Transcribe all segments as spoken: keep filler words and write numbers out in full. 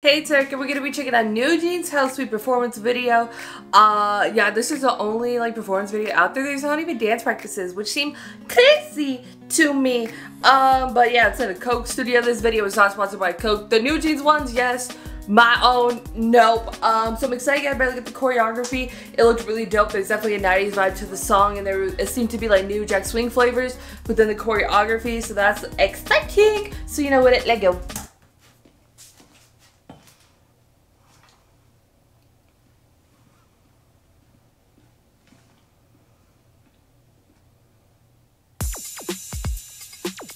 Hey Turk, and we're gonna be checking out New Jeans' How Sweet performance video. Uh, yeah, this is the only like performance video out there. There's not even dance practices, which seem crazy to me. Um, but yeah, it's at a Coke Studio. This video is not sponsored by Coke. The New Jeans ones, yes. My own, nope. Um, so I'm excited to get the choreography. It looked really dope. There's definitely a nineties vibe to the song, and there it seemed to be like new Jack Swing flavors within the choreography. So that's exciting. So you know what? It let go.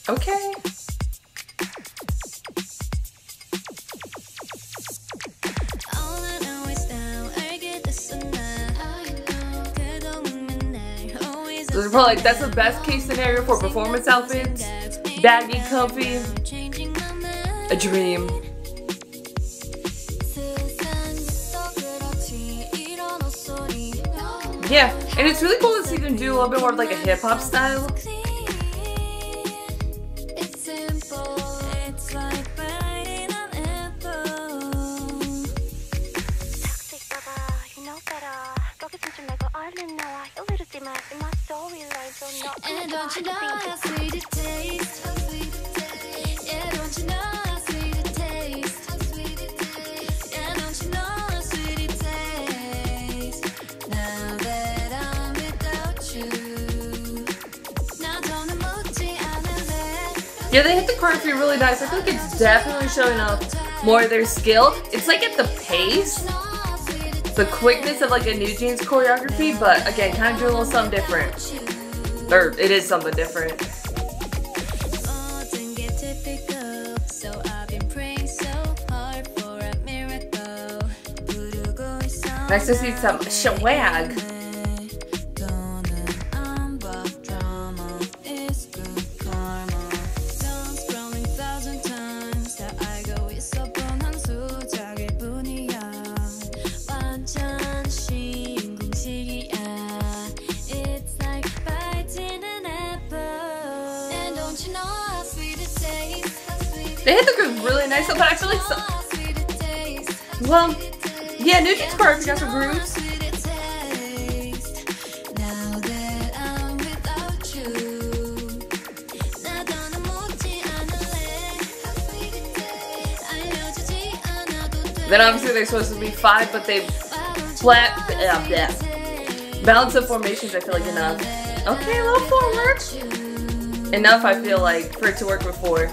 Okay. So probably like, that's the best case scenario for performance outfits. Baggy, comfy, a dream. Yeah, and it's really cool to see them do a little bit more of like a hip hop style. And don't you know how sweet it tastes? Yeah, don't you know how sweet it tastes? Yeah, don't you know how sweet it tastes? Now that I'm without you, now don't emoji, I'm in bed. Yeah, they hit the choreography really nice. I think it's definitely showing up more of their skill. It's like at the pace, the quickness of like a New Jeans choreography, but again, kind of do a little something different. Or it is something different. Nice to see some swag. They hit the groove really nice, but actually, so, well, yeah, New Jeans choreography got some grooves. Then obviously they're supposed to be five, but they flat, yeah, yeah. Balance of formations, I feel like enough. Okay, a little forward. Enough, I feel like, for it to work with four.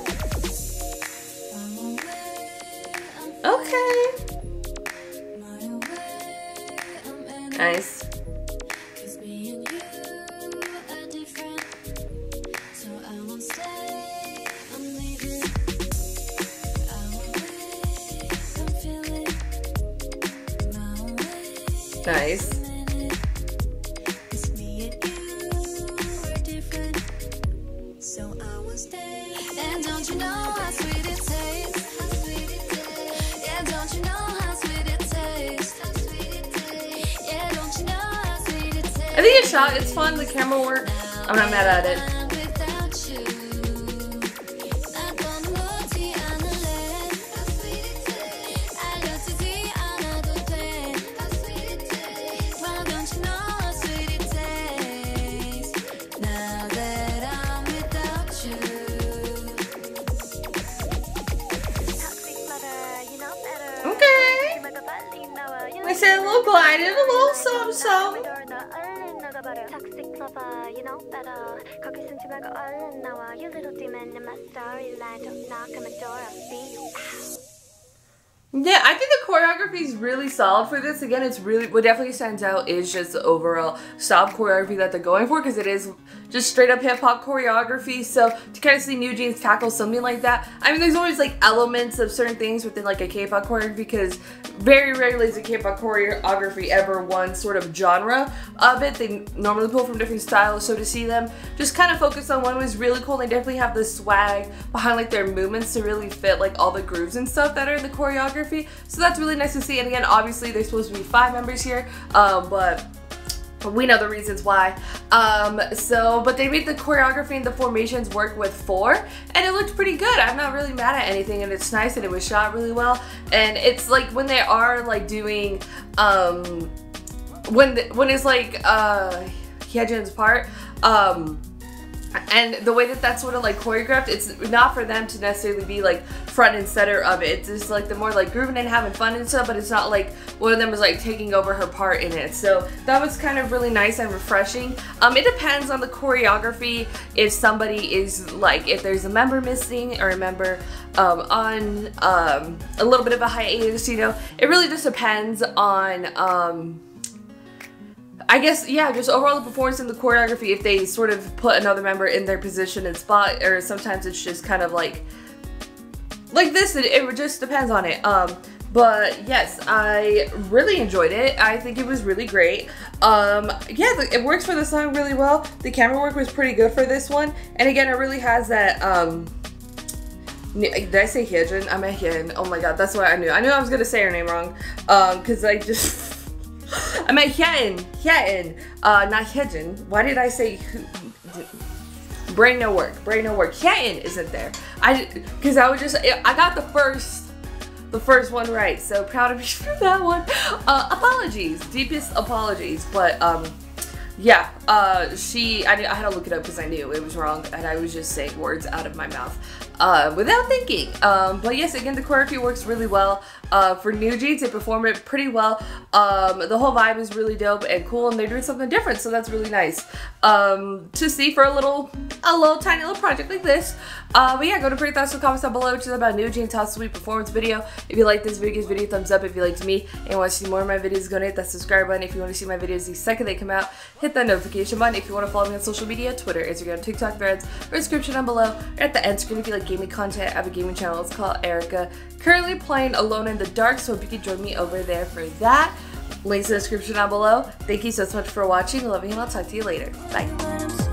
Okay. Nice. Nice. And don't you know how sweet it tastes? I think it's shot, it's fun, the camera work, I'm not mad at it. Okay. I said a little glided, a little some-some. Toxic lover, you know better. Cocky since you back all in now. You little demon in my storyline. Don't knock on my door, I'll see you out. Yeah, I think the choreography is really solid for this. Again, it's really, what definitely stands out is just the overall stop choreography that they're going for, because it is just straight up hip hop choreography. So to kind of see New Jeans tackle something like that, I mean, there's always like elements of certain things within like a K-pop choreography, because very rarely is a K-pop choreography ever one sort of genre of it. They normally pull from different styles, so to see them just kind of focus on one was really cool. They definitely have the swag behind like their movements to really fit like all the grooves and stuff that are in the choreography. So that's really nice to see, and again, obviously there's supposed to be five members here, um, but We know the reasons why. Um, so, but they made the choreography and the formations work with four, and it looked pretty good. I'm not really mad at anything, and it's nice, and it was shot really well. And it's like when they are like doing, um, when the, when it's like uh, Hyejin's part, um, and the way that that's sort of like choreographed, it's not for them to necessarily be like front and center of it. It's just like the more like grooving and having fun and stuff, but it's not like one of them is like taking over her part in it. So that was kind of really nice and refreshing. Um, it depends on the choreography. If somebody is like, if there's a member missing or a member um, on um, a little bit of a hiatus, you know, it really just depends on um, I guess, yeah, just overall the performance and the choreography, if they sort of put another member in their position and spot, or sometimes it's just kind of like, like this, it, it just depends on it. Um, but yes, I really enjoyed it. I think it was really great. Um, yeah, the, it works for the song really well. The camera work was pretty good for this one. And again, it really has that, um, did I say Hyejin? I meant Hyein. Oh my god, that's what I knew. I knew I was gonna say her name wrong. Um, cause I just... I meant Hyein, Hyein, uh, not Hyejin. Why did I say brain no work, brain no work. Hyein isn't there. I, cause I was just, I got the first, the first one right. So proud of you for that one. Uh, apologies, deepest apologies. But um, yeah, uh, she, I, I had to look it up cause I knew it was wrong and I was just saying words out of my mouth. Uh, without thinking. Um, but yes, again, the choreography works really well. Uh, for New Jeans, they perform it pretty well. Um, the whole vibe is really dope and cool, and they're doing something different, so that's really nice um, to see for a little, a little tiny little project like this. Uh, but yeah, go to pretty thoughts in the comments down below, which is about New Jeans' How Sweet performance video. If you like this video, give this video a thumbs up. If you liked me and want to see more of my videos, go hit that subscribe button. If you want to see my videos the second they come out, hit that notification button. If you want to follow me on social media, Twitter, Instagram, TikTok, Threads, or description down below, or at the end screen if you like gaming content. I have a gaming channel, it's called Erika. Currently playing Alone in the Dark, so hope you can join me over there for that. Links in the description down below. Thank you so much for watching, love you, and I'll talk to you later. Bye.